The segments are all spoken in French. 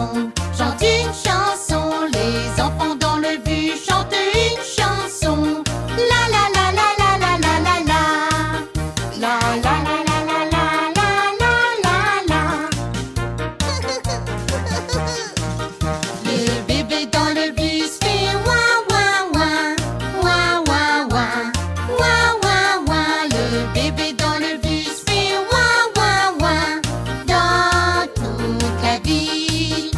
chanson, chante une chanson. Les enfants dans le Vieux chantent une chanson. La la la la la la la la la. La la la la la la la la la. Le bébé dans le Vieux fait ouah ouah ouah. Ouah ouah ouah. Ouah ouah ouah. Le bébé dans le Vieux fait ouah ouah ouah. Dans toute la vie.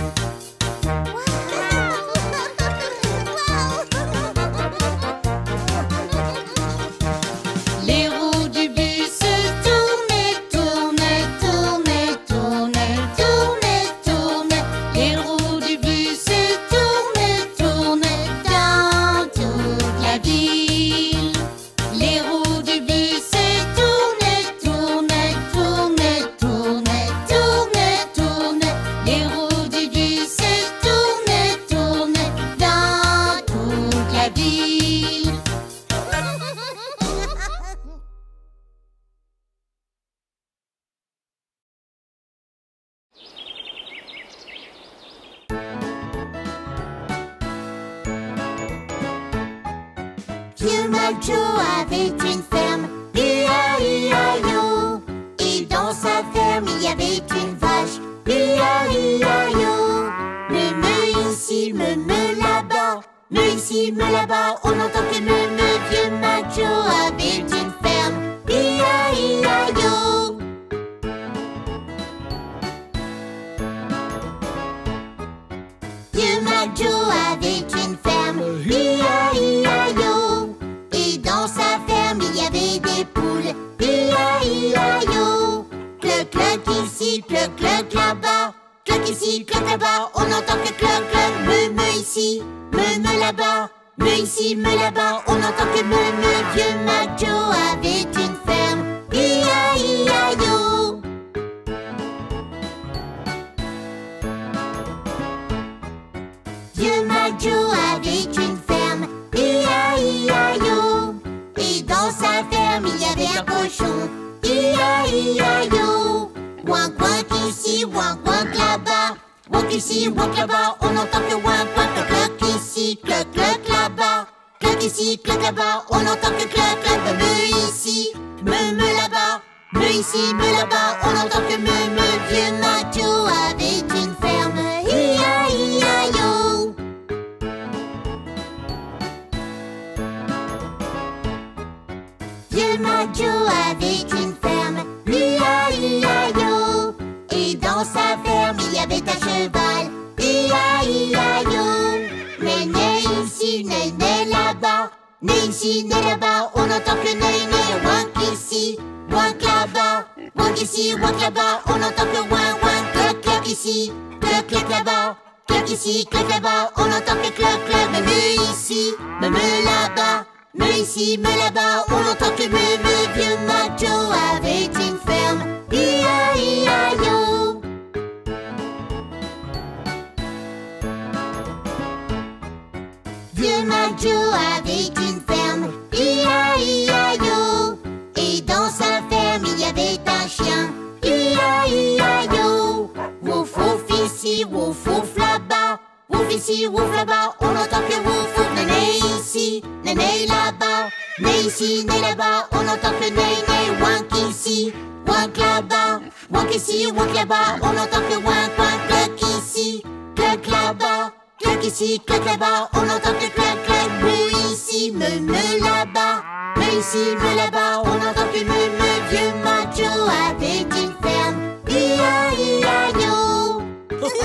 Vieux Macho avait une ferme, hi-ya-hi-ya-yo. Et dans sa ferme, il y avait une vache, hi-ya-hi-ya-yo. Me me ici, me me là-bas, me ici, me là-bas. On entend que me me. Vieux Macho avait une ferme, hi-ya-hi-ya-yo. Vieux Macho avait une ferme, hi-ya-hi-ya-yo. Dans sa ferme, il y avait des poules, hi-ya-hi-ya-yo. Cloc, cloc ici, cloc, cloc là-bas. Cloc ici, cloc là-bas. On entend que cloc, cloc. Me, me ici, me, me là-bas. Me ici, me là-bas. On entend que me, me. Vieux Mac Joe avait une ferme, hi-ya-hi-ya-yo. Vieux Mac Joe avait une ferme, hi-ya-hi-ya-yo. Dans sa ferme, il y avait un cochon, hi-ya-hi-ya-yo. Ouin, ouin ici, ouin, ouin là-bas. Ouin ici, ouin là-bas. On entend que ouin, ouin, cloc ici, cloc, cloc là-bas. Cloc ici, cloc là-bas. On entend que cloc, cloc. Me ici, me, me là-bas. Me ici, me là-bas. On entend que me, me. Vieux Mathieu avait une ferme, hi-ya-hi-ya-yo. Vieux Majo avait une ferme, hi-ya-hi-ya-yo. Et dans sa ferme, il y avait un cheval, hi-ya-hi-ya-yo. Né-né ici, né-né là-bas. Né ici, né là-bas. On entend que né-né. Ouin ici, ouin là-bas. Ouin ici, ouin là-bas. On entend que ouin, ouin, cloc, cloc ici, cloc, cloc là-bas. Cloc ici, cloc là-bas. On entend que cloc, cloc. Me ici, me là-bas. Me ici, me là-bas, on entend que me. Vieux Macho avait une ferme, hi-ya-hi-ya-yo. Vieux Macho avait une ferme, hi-ya-hi-ya-yo. Et dans sa ferme, il y avait un chien, hi-ya-hi-ya-yo. Wouf wouf ici, wouf wouf là-bas. Wouf ici, wouf là-bas, on entend que wouf wouf. Né-né ici, né-né là-bas. Né ici, né là-bas, on entend que né-né. Ouin ici, ouin là-bas. Ouin ici, ouin là-bas, on entend que ouin, ouin. Cloc ici, cloc là-bas. Cloc ici, cloc là-bas, on entend que cloc, cloc. Me ici, me, me là-bas. Me ici, me là-bas, on entend que me. Vieux Macho avait une ferme, hi-ya-hi-ya-yo. Docteur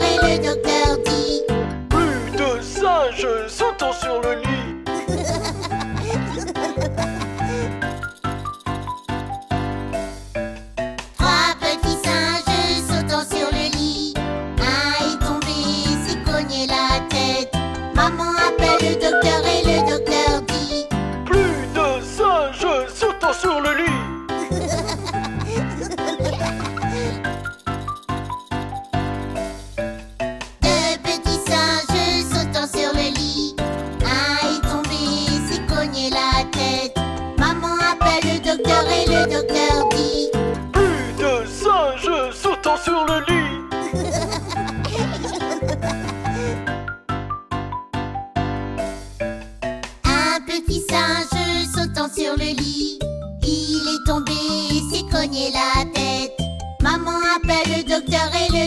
et le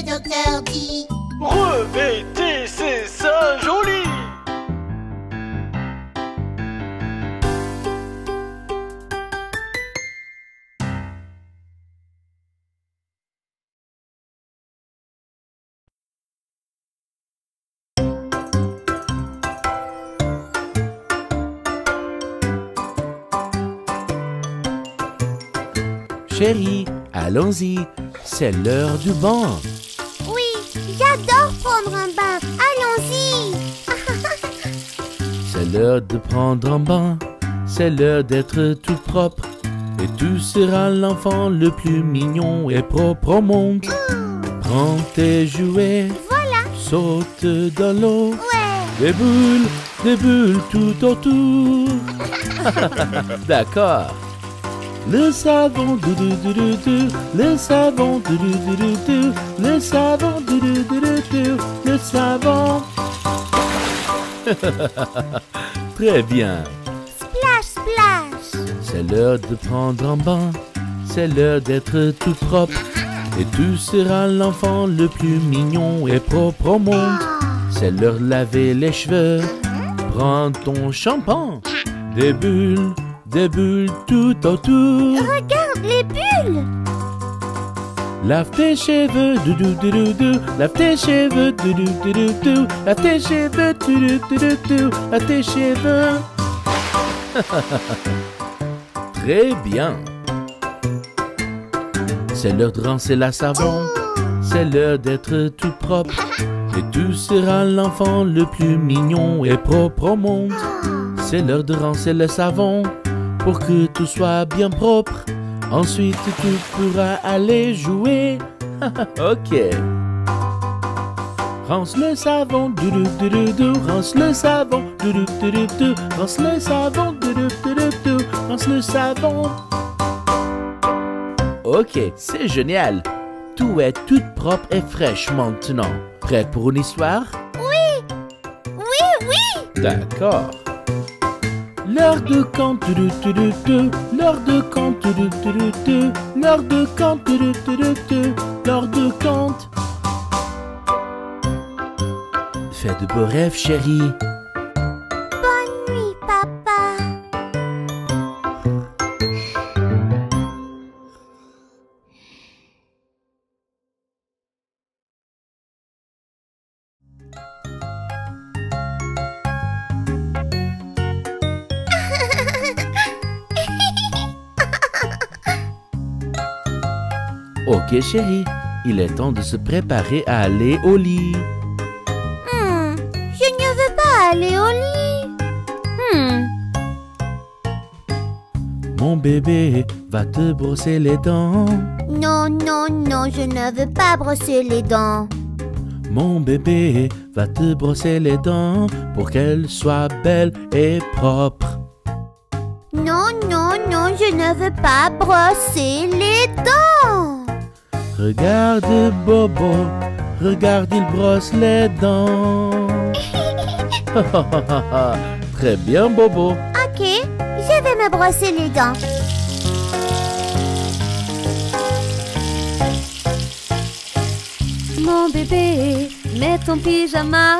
le docteur dit: revêtez, c'est ça joli. Chérie, allons-y, c'est l'heure du bain. Oui, j'adore prendre un bain, allons-y. C'est l'heure de prendre un bain, c'est l'heure d'être tout propre. Et tu seras l'enfant le plus mignon et propre au monde. Prends tes jouets, voilà. Saute dans l'eau. Ouais. Des bulles tout autour. D'accord. Le savon, le savon, le savon, le savon. Très bien. Splash, splash. C'est l'heure de prendre un bain, c'est l'heure d'être tout propre. Et tu seras l'enfant le plus mignon et propre au monde. C'est l'heure de laver les cheveux, prends ton shampoing. Des bulles tout autour. Regarde les bulles. Lave tes cheveux, doudou doudou doudou. Lave tes cheveux, doudou doudou doudou. Lave tes cheveux, doudou doudou doudou. Lave tes cheveux. Très bien. C'est l'heure de rincer la savon. C'est l'heure d'être tout propre. Et tu seras l'enfant le plus mignon et propre au monde. C'est l'heure de rincer le savon. Pour que tout soit bien propre, ensuite tu pourras aller jouer. Ok. Rince le savon, doudou doudou doudou. Rince le savon, doudou doudou doudou. Rince le savon, doudou doudou doudou. Rince le savon. Ok, c'est génial. Tout est tout propre et fraîche maintenant. Prêt pour une histoire? Oui. Oui, oui. D'accord. L'heure de camp, l'heure de camp, l'heure de camp, l'heure de camp. Fais de beaux rêves, chérie. Bonne nuit, papa. Ok chérie, il est temps de se préparer à aller au lit. Je ne veux pas aller au lit. Mon bébé va te brosser les dents. Non, non, non, je ne veux pas brosser les dents. Mon bébé va te brosser les dents pour qu'elles soient belles et propres. Non, non, non, je ne veux pas brosser les dents. Regarde Bobo, regarde, il brosse les dents. Très bien, Bobo. Ok, je vais me brosser les dents. Mon bébé, mets ton pyjama.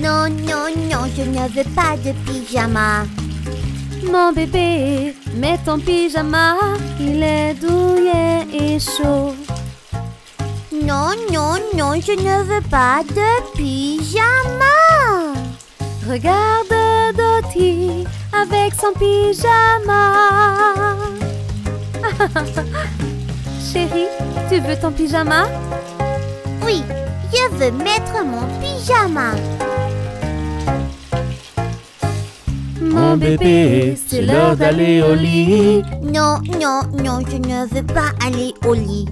Non, non, non, je ne veux pas de pyjama. Mon bébé, mets ton pyjama. Il est douillet et chaud. Non, non, non, je ne veux pas de pyjama. Regarde Dottie avec son pyjama. Chérie, tu veux ton pyjama? Oui, je veux mettre mon pyjama. Mon bébé, c'est l'heure d'aller au lit. Non, non, non, je ne veux pas aller au lit.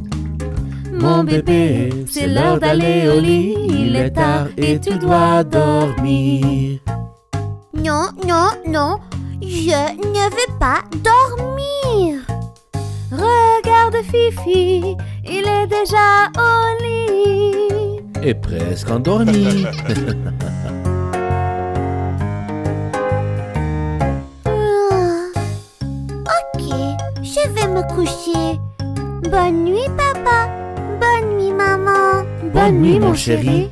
Mon bébé, c'est l'heure d'aller au lit. Il est tard et tu dois dormir. Non, non, non, je ne veux pas dormir. Regarde Fifi, il est déjà au lit. Et presque endormi. Ok, je vais me coucher. Bonne nuit, papa. Bonne nuit, maman. Bonne nuit, mon chéri.